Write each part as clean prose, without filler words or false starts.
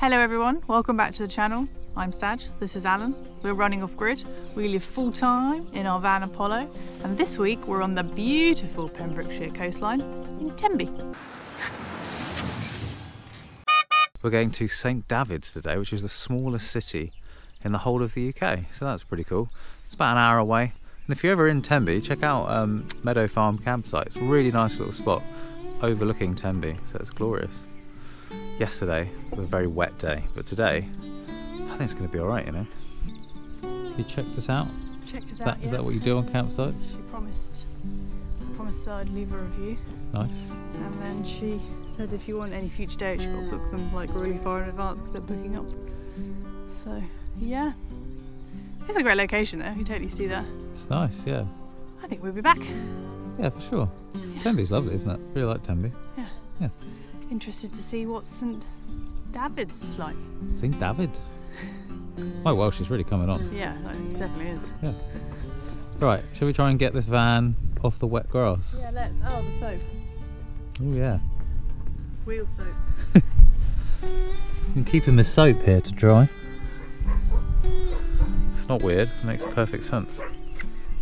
Hello everyone, welcome back to the channel. I'm Sadge, this is Alan. We're running off grid. We live full time in our van Apollo, and this week we're on the beautiful Pembrokeshire coastline in Tenby. We're going to St. David's today, which is the smallest city in the whole of the UK, so that's pretty cool. It's about an hour away, and if you're ever in Tenby, check out Meadow Farm campsite. It's a really nice little spot overlooking Tenby, so it's glorious. Yesterday was a very wet day, but today I think it's going to be all right, you know. You checked us out? Checked us out, yeah. Is that what you do on campsites? She promised I'd leave a review. Nice. And then she said if you want any future dates, you've got to book them like really far in advance because they're booking up. So, yeah. It's a great location though, you totally see that. It's nice, yeah. I think we'll be back. Yeah, for sure. Yeah. Tenby's lovely, isn't it? Really like Tenby. Yeah. Yeah. Interested to see what St. David's is like. St. David? My Welsh is really coming on. Yeah, it definitely is. Yeah. Right, shall we try and get this van off the wet grass? Yeah, let's. Oh, the soap. Oh, yeah. Wheel soap. I'm keeping the soap here to dry. It's not weird, it makes perfect sense.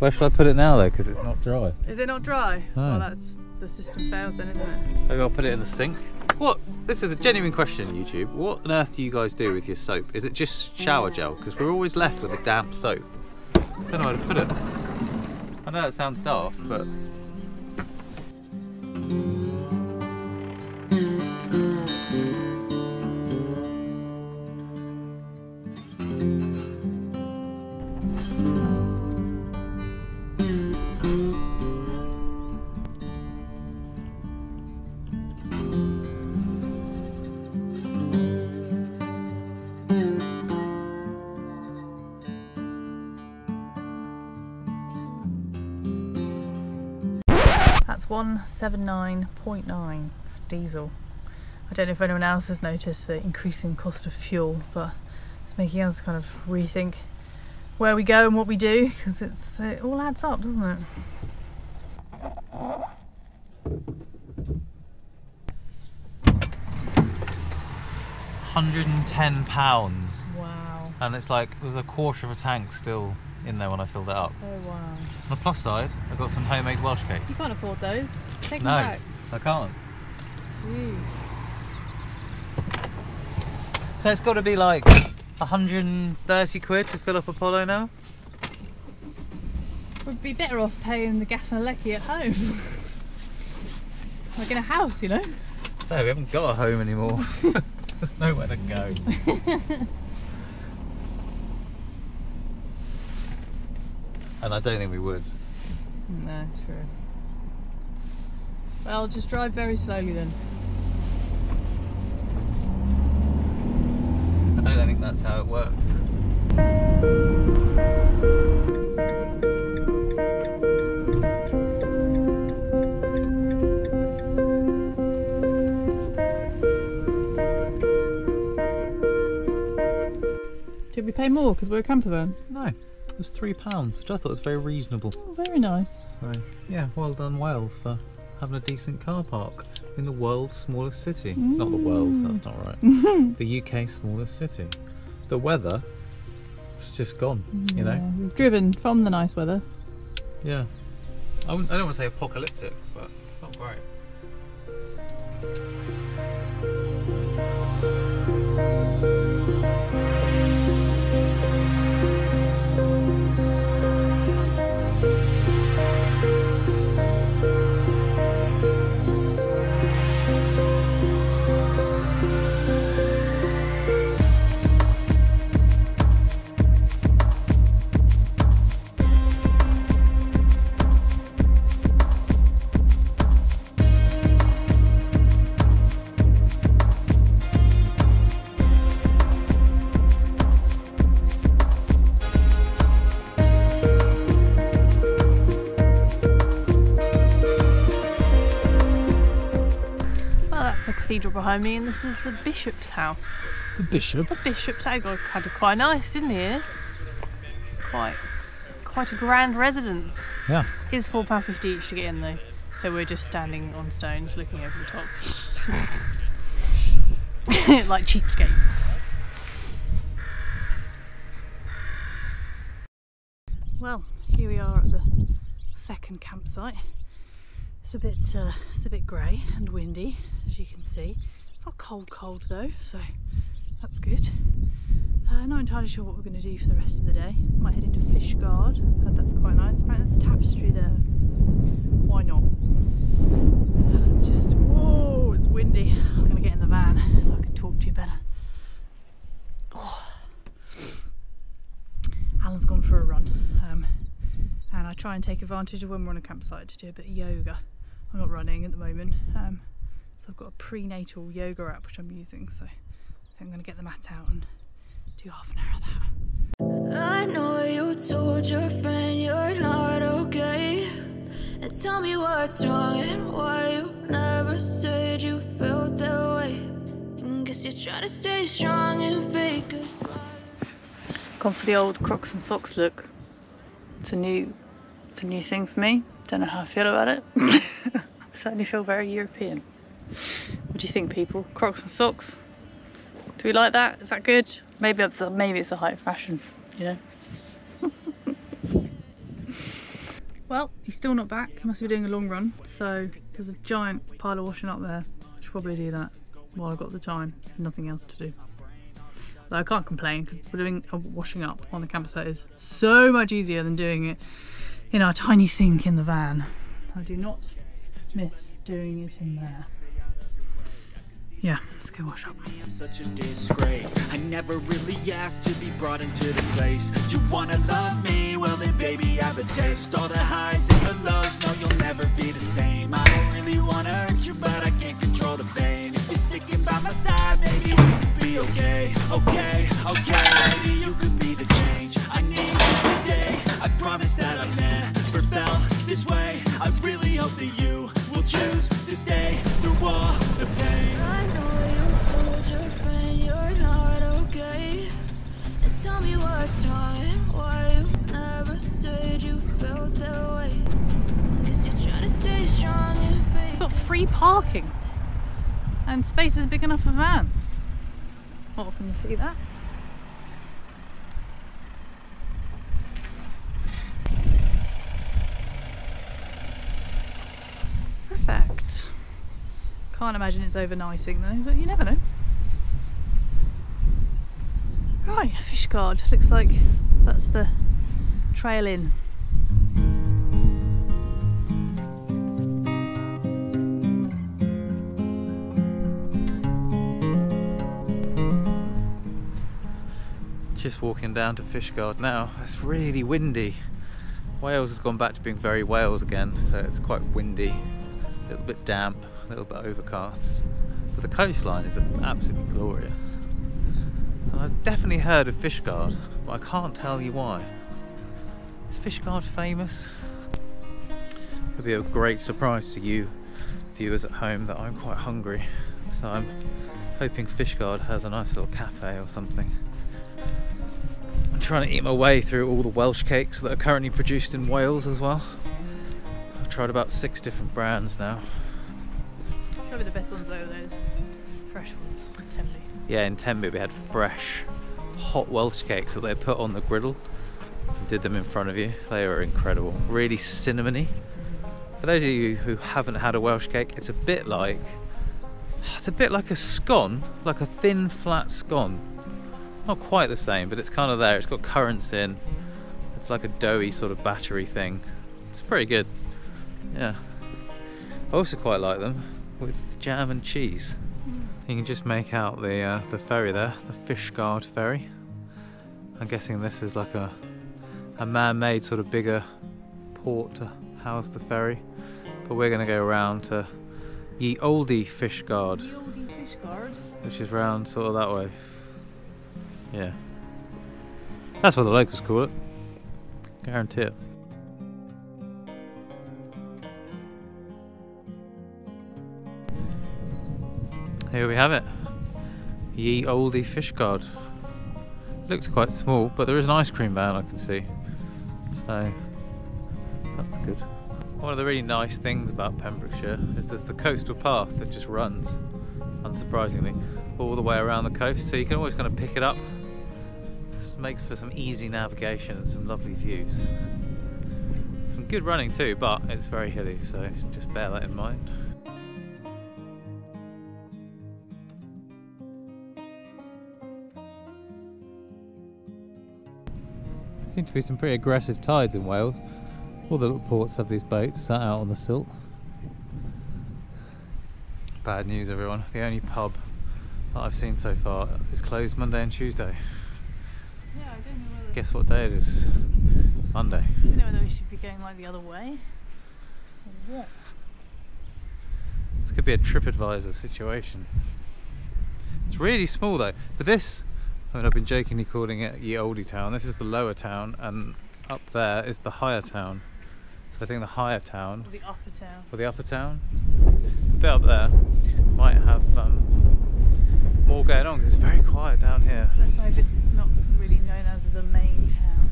Where should I put it now though? Because it's not dry. Is it not dry? No. Oh, that's. The system failed then, isn't it? Maybe I'll put it in the sink. What? This is a genuine question, YouTube. What on earth do you guys do with your soap? Is it just shower gel? Because we're always left with a damp soap. I don't know where to put it. I know that sounds daft, but... That's 179.9 diesel. I don't know if anyone else has noticed the increasing cost of fuel, but it's making us kind of rethink where we go and what we do, because it all adds up, doesn't it? £110. Wow. And it's like there's a quarter of a tank still in there when I filled it up. Oh wow. On the plus side, I got some homemade Welsh cakes. You can't afford those. Take them back. No, I can't. Ew. So it's got to be like 130 quid to fill up Apollo now? We'd be better off paying the gas and lecky at home. Like in a house, you know? No, we haven't got a home anymore. There's nowhere to go. And I don't think we would. No, true. Well, just drive very slowly then. I don't think that's how it works. Did we pay more because we're a camper van? No, it was £3, which I thought was very reasonable. Oh, very nice. So, yeah, well done Wales for having a decent car park in the world's smallest city. Mm. Not the world's, that's not right. The UK's smallest city. The weather was just gone, you know. We've driven from the nice weather. Yeah. I don't want to say apocalyptic, but it's not great. Cathedral behind me, and this is the bishop's house. The bishop? The bishop's house. Oh, kind of quite nice, didn't he? Quite a grand residence. Yeah. It's £4.50 each to get in though, so we're just standing on stones looking over the top. Like cheapskates. Well, here we are at the second campsite. It's a bit grey and windy, as you can see. It's not cold though, so that's good. Not entirely sure what we're going to do for the rest of the day. Might head into Fishguard. Heard that's quite nice. Apparently there's a tapestry there. Why not? And it's just, whoa, it's windy. I'm going to get in the van so I can talk to you better. Oh. Alan's gone for a run, and I try and take advantage of when we're on a campsite to do a bit of yoga. I'm not running at the moment, so I've got a prenatal yoga app which I'm using, so I think I'm going to get the mat out and do half an hour of that. I know you told your friend you're not okay, and tell me what's wrong and why you never said you felt that way. And guess you're trying to stay strong and fake a smile. Gone for the old Crocs and socks look. It's a new thing for me. Don't know how I feel about it. I certainly feel very European. What do you think, people? Crocs and socks? Do we like that? Is that good? Maybe it's the height of fashion, you know. Well, he's still not back. He must be doing a long run. So there's a giant pile of washing up there. I should probably do that while I've got the time. Nothing else to do. I can't complain because doing a washing up on the campsite is so much easier than doing it in our tiny sink in the van. I do not miss doing it in there. Yeah, let's go wash up. I am such a disgrace. I never really asked to be brought into this place. You wanna love me? Well then baby, I have a taste. All the highs and the lows, no, you'll never be the same. I don't really wanna hurt you, but I can't control the pain. If you're sticking by my side, maybe we could be okay. Maybe you could be the change I need today. I promise that I've never felt this way. I really hope that you will choose to stay through all the pain. I know you told your friend you're not okay, and tell me what's wrong and why you never said you felt that way. Guess you're trying to stay strong and fake. We've got free parking and spaces big enough for vans. Not often you see that. Perfect. Can't imagine it's overnighting though, but you never know. Right, Fishguard. Looks like that's the trail in. Just walking down to Fishguard now. It's really windy. Wales has gone back to being very Wales again, so it's quite windy, a little bit damp, a little bit overcast. But the coastline is absolutely glorious. And I've definitely heard of Fishguard, but I can't tell you why. Is Fishguard famous? It'll be a great surprise to you viewers at home that I'm quite hungry, so I'm hoping Fishguard has a nice little cafe or something. I'm trying to eat my way through all the Welsh cakes that are currently produced in Wales as well. I've tried about 6 different brands now. Probably the best ones over those fresh ones in Tenby. Yeah, in Tenby we had fresh, hot Welsh cakes that they put on the griddle and did them in front of you. They were incredible, really cinnamony. For those of you who haven't had a Welsh cake, it's a bit like a scone, like a thin flat scone. Not quite the same, but it's kind of there. It's got currants in. It's like a doughy sort of battery thing. It's pretty good. Yeah. I also quite like them with jam and cheese. You can just make out the ferry there, the Fishguard ferry. I'm guessing this is like a man-made sort of bigger port to house the ferry. But we're going to go around to Ye Olde Fishguard, which is round sort of that way. Yeah, that's what the locals call it, guarantee it. Here we have it, Ye Olde Fishguard. Looks quite small, but there is an ice cream van I can see, so that's good. One of the really nice things about Pembrokeshire is there's the coastal path that just runs, unsurprisingly, all the way around the coast, so you can always kind of pick it up This makes for some easy navigation and some lovely views. Some good running too, but it's very hilly, so just bear that in mind. There seem to be some pretty aggressive tides in Wales. All the little ports have these boats sat out on the silt. Bad news everyone, the only pub that I've seen so far is closed Monday and Tuesday. Yeah, I don't know whether... Guess what day it is? It's Monday. I don't know whether we should be going like the other way. Or what? This could be a TripAdvisor situation. It's really small though, but this, I mean, I've been jokingly calling it Ye Olde Town. This is the lower town and up there is the higher town. So I think the higher town... Or the upper town. Or the upper town. The bit up there might have more going on because it's very quiet down here. Let's hope it's not really known as the main town.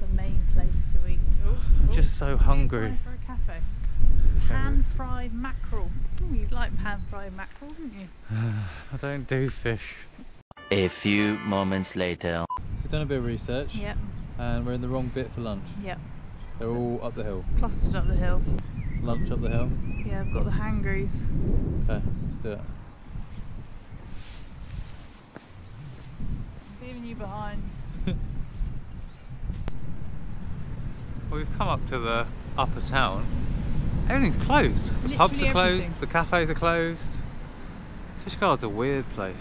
The main place to eat. Ooh, I'm just so hungry. For a cafe. Pan-fried mackerel. Ooh, you'd like pan-fried mackerel, wouldn't you? I don't do fish. A few moments later. We've done a bit of research, yep, and we're in the wrong bit for lunch. Yep. They're all up the hill. Clustered up the hill. Lunch up the hill? Yeah, I've got the hangries. Okay, let's do it. I'm leaving you behind. Well, we've come up to the upper town. Everything's closed. The literally pubs are closed, everything. The cafes are closed. Fishguard's a weird place.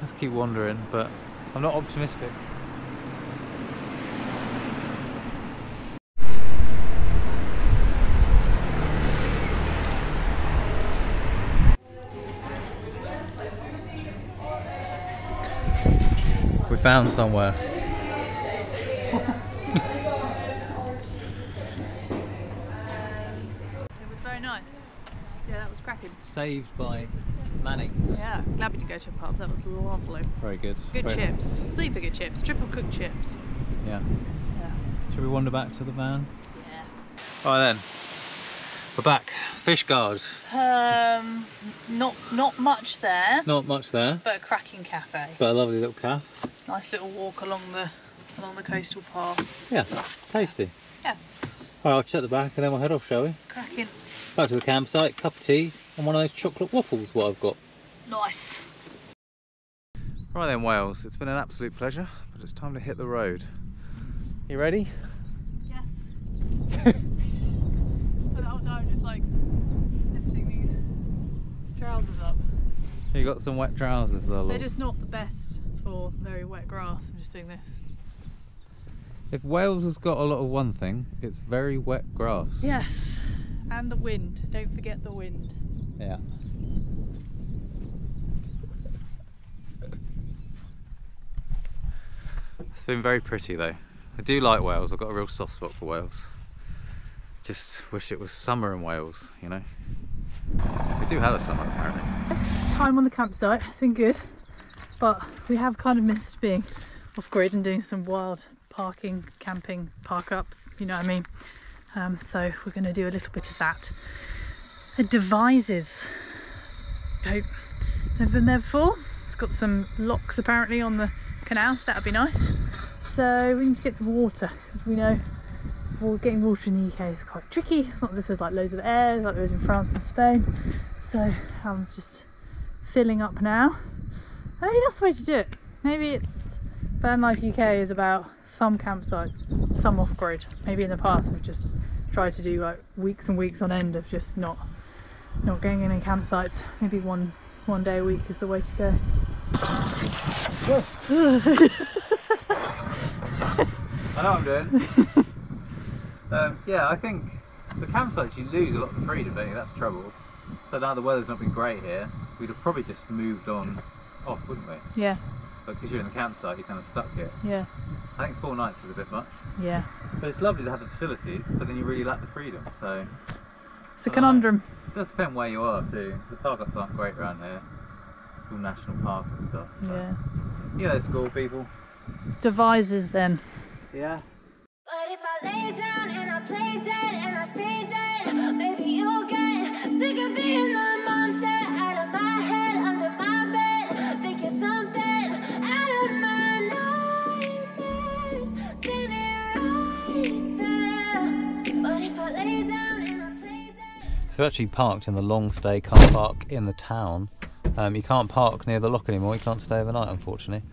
Let's keep wandering, but I'm not optimistic. We found somewhere. It was very nice. Yeah, that was cracking. Saved by Manning's. Yeah, glad we did go to a pub. That was lovely. Very good. Good very chips. Nice. Super good chips. Triple cooked chips. Yeah. Should we wander back to the van? Yeah. Alright then. We're back. Fishguard. Not much there. Not much there. But a cracking cafe. But a lovely little cafe. Nice little walk along the coastal path. Yeah. Tasty. Yeah. Alright, I'll check the back and then we'll head off, shall we? Cracking. Back to the campsite, cup of tea, and one of those chocolate waffles what I've got. Nice. Right then, Wales, it's been an absolute pleasure, but it's time to hit the road. You ready? Yes. For the whole time just like lifting these trousers up. You got some wet trousers though. They're just not the best for very wet grass, I'm just doing this. If Wales has got a lot of one thing, it's very wet grass. Yes. And the wind, don't forget the wind. Yeah. It's been very pretty though. I do like Wales, I've got a real soft spot for Wales. Just wish it was summer in Wales, you know. We do have a summer apparently. Time on the campsite has been good, but we have kind of missed being off-grid and doing some wild parking, camping, park-ups, you know what I mean? So we're going to do a little bit of that. Devises. I've been there before. It's got some locks apparently on the canal, so that'd be nice. So we need to get some water because we know getting water in the UK is quite tricky. It's not as if there's like loads of air like there is in France and Spain. So Alan's just filling up now. I mean, that's the way to do it. Maybe it's Van Life UK is about some campsites, some off-grid. Maybe in the past we've just tried to do like weeks and weeks on end of just not going in campsites. Maybe one day a week is the way to go. I know what I'm doing. Yeah, I think the campsites you lose a lot of freedom, don't you? That's trouble. So now the weather's not been great here, we'd have probably just moved on off, wouldn't we? Yeah. But because you're in the campsite, you're kind of stuck here. Yeah. I think 4 nights is a bit much. Yeah. But it's lovely to have the facilities, but then you really lack the freedom, so... It's a conundrum. It does depend where you are too. The park-ups aren't great around here. It's all national park and stuff. So. Yeah. You know, school people. Devises then. Yeah. But if I lay down and I play dead and I stay dead, maybe you'll get sick of being the monster out of my head, under my bed, thinking something. So we're actually parked in the long stay car park in the town. You can't park near the lock anymore, you can't stay overnight unfortunately.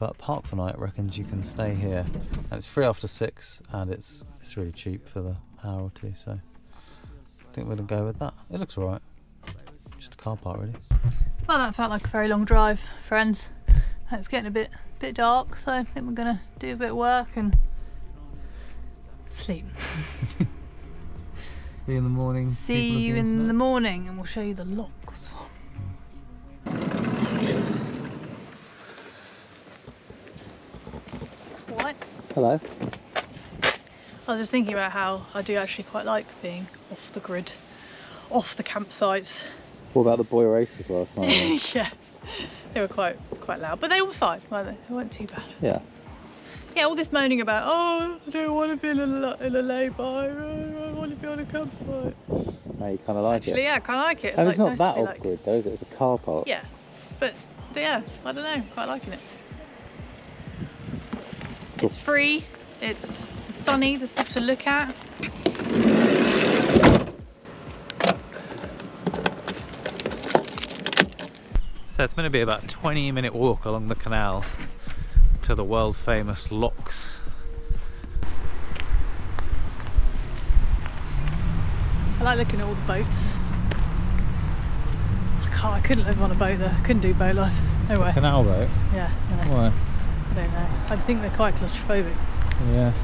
But park for night reckons you can stay here. And it's free after 6 and it's really cheap for the hour or two, so I think we're going to go with that. It looks alright. Just a car park really. Well, that felt like a very long drive, friends. It's getting a bit dark, so I think we're going to do a bit of work and sleep. See you in the morning. See you in the morning and we'll show you the locks. What? Hello. I was just thinking about how I do actually quite like being off the grid, off the campsites. What about the boy races last night? Yeah, they were quite loud, but they were fine, weren't they? They weren't too bad. Yeah. Yeah, all this moaning about, oh, I don't want to be in a lay-by, I want to be on a campsite. No, you kind of like it. Actually, yeah, I kind of like it. And it's not that off-grid though, is it? It's a car park. Yeah, but yeah, I don't know, quite liking it. It's free, it's sunny, there's stuff to look at. So it's going to be about a 20-minute walk along the canal to the world famous locks. I like looking at all the boats. I couldn't live on a boat there. I couldn't do boat life. No way. Canal boat? Yeah. I know. Why? I don't know. I just think they're quite claustrophobic. Yeah.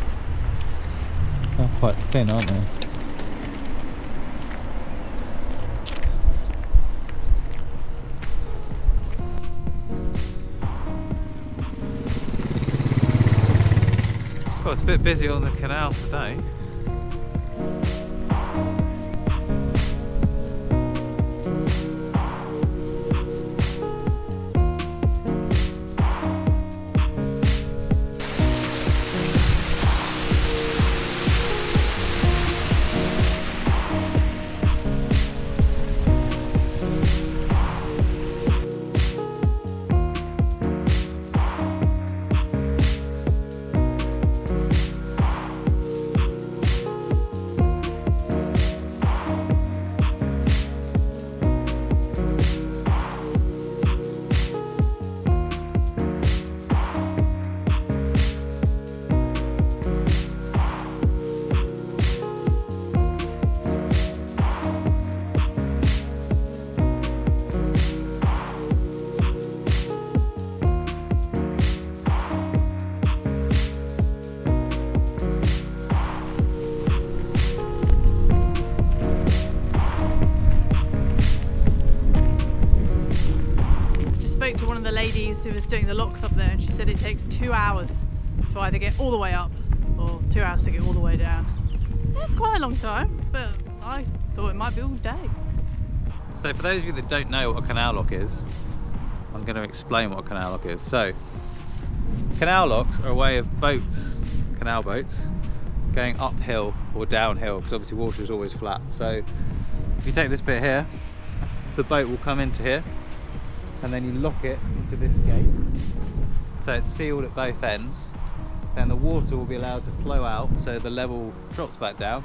They're quite thin, aren't they? Well, it's a bit busy on the canal today. Who was doing the locks up there, and she said it takes 2 hours to either get all the way up or 2 hours to get all the way down. That's quite a long time, but I thought it might be all day. So for those of you that don't know what a canal lock is, I'm going to explain what a canal lock is. So canal locks are a way of boats, canal boats, going uphill or downhill, because obviously water is always flat. So if you take this bit here, the boat will come into here and then you lock it into this gate, so it's sealed at both ends. Then the water will be allowed to flow out, so the level drops back down,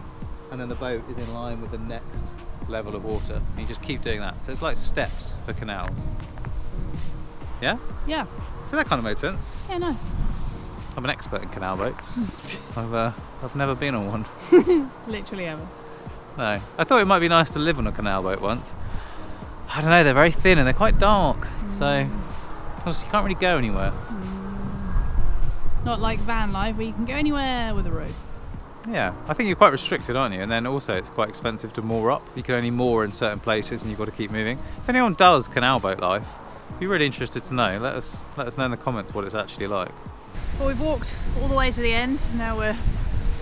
and then the boat is in line with the next level of water. And you just keep doing that. So it's like steps for canals. Yeah? Yeah. So that kind of made sense. Yeah, nice. I'm an expert in canal boats. I've never been on one. Literally ever. No. I thought it might be nice to live on a canal boat once. I don't know, they're very thin and they're quite dark, so you can't really go anywhere. Not like van life where you can go anywhere with a rope. Yeah, I think you're quite restricted, aren't you? And then also it's quite expensive to moor up. You can only moor in certain places and you've got to keep moving. If anyone does canal boat life, I'd be really interested to know. Let us know in the comments what it's actually like. Well, we've walked all the way to the end, now we're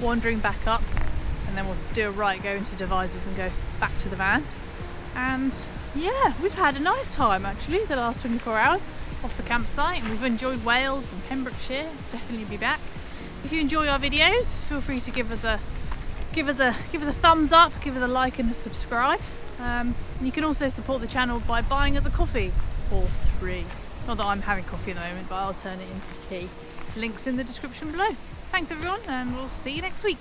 wandering back up, and then we'll do a right, go into Devises and go back to the van. And yeah, we've had a nice time actually the last 24 hours off the campsite, and we've enjoyed Wales and Pembrokeshire. Definitely be back. If you enjoy our videos, feel free to give us a thumbs up, give us a like and a subscribe. And you can also support the channel by buying us a coffee or three. Not that I'm having coffee at the moment, but I'll turn it into tea. Links in the description below. Thanks everyone, and we'll see you next week.